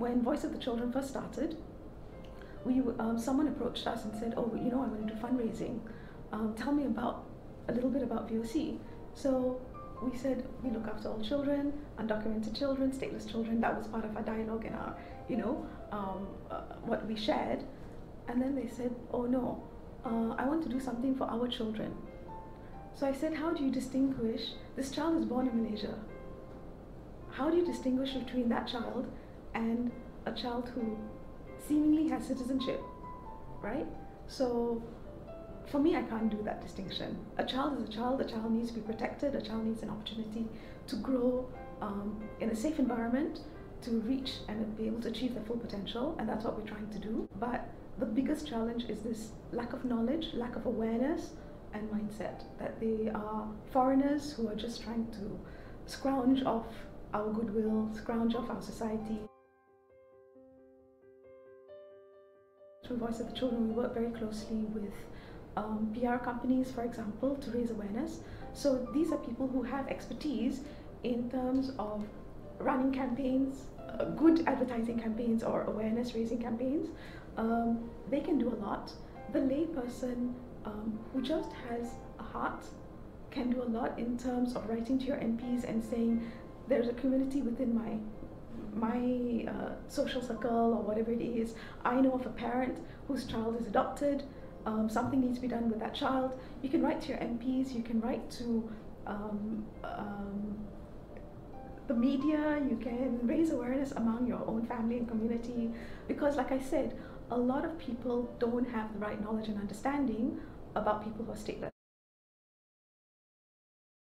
when Voice of the Children first started, we someone approached us and said, "Oh, you know, I'm going to do fundraising. Tell me a little bit about VOC." So we said we look after all children, undocumented children, stateless children. That was part of our dialogue and our, you know, what we shared. And then they said, "Oh no, I want to do something for our children." So I said, "How do you distinguish? This child is born in Malaysia. How do you distinguish between that child and a child who seemingly has citizenship, right?" So for me, I can't do that distinction. A child is a child needs to be protected, a child needs an opportunity to grow in a safe environment, to reach and be able to achieve their full potential, and that's what we're trying to do. But the biggest challenge is this lack of knowledge, lack of awareness and mindset, that they are foreigners who are just trying to scrounge off our goodwill, scrounge off our society. Through Voice of the Children, we work very closely with PR companies, for example, to raise awareness. So these are people who have expertise in terms of running campaigns, good advertising campaigns or awareness raising campaigns. They can do a lot. The lay person who just has a heart can do a lot in terms of writing to your MPs and saying, "There's a community within my social circle," or whatever it is. "I know of a parent whose child is adopted. Something needs to be done with that child." You can write to your MPs, you can write to the media, you can raise awareness among your own family and community, because like I said, a lot of people don't have the right knowledge and understanding about people who are stateless.